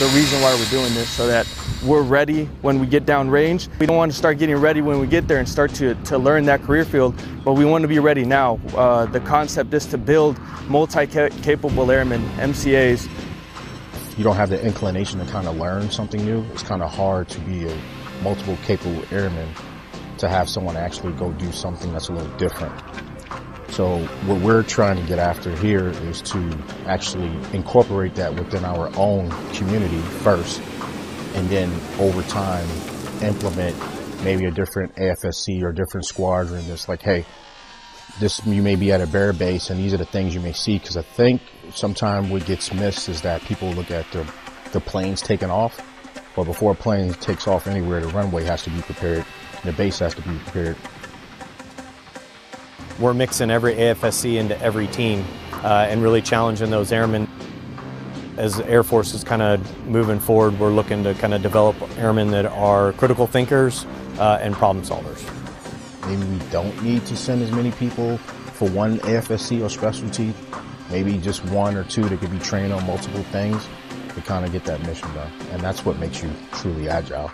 the reason why we're doing this, so that we're ready when we get down range. We don't want to start getting ready when we get there and start to learn that career field, but we want to be ready now. The concept is to build multi-capable airmen, MCAs. You don't have the inclination to kind of learn something new. It's kind of hard to be a multiple capable airman to have someone actually go do something that's a little different. So what we're trying to get after here is to actually incorporate that within our own community first, and then over time implement maybe a different AFSC or a different squadron that's like, hey, this, you may be at a bear base and these are the things you may see. Because I think sometimes what gets missed is that people look at the planes taking off, but before a plane takes off anywhere, the runway has to be prepared, the base has to be prepared. We're mixing every AFSC into every team and really challenging those airmen. As the Air Force is kind of moving forward, we're looking to kind of develop airmen that are critical thinkers and problem solvers. Maybe we don't need to send as many people for one AFSC or specialty. Maybe just one or two that could be trained on multiple things to kind of get that mission done. And that's what makes you truly agile.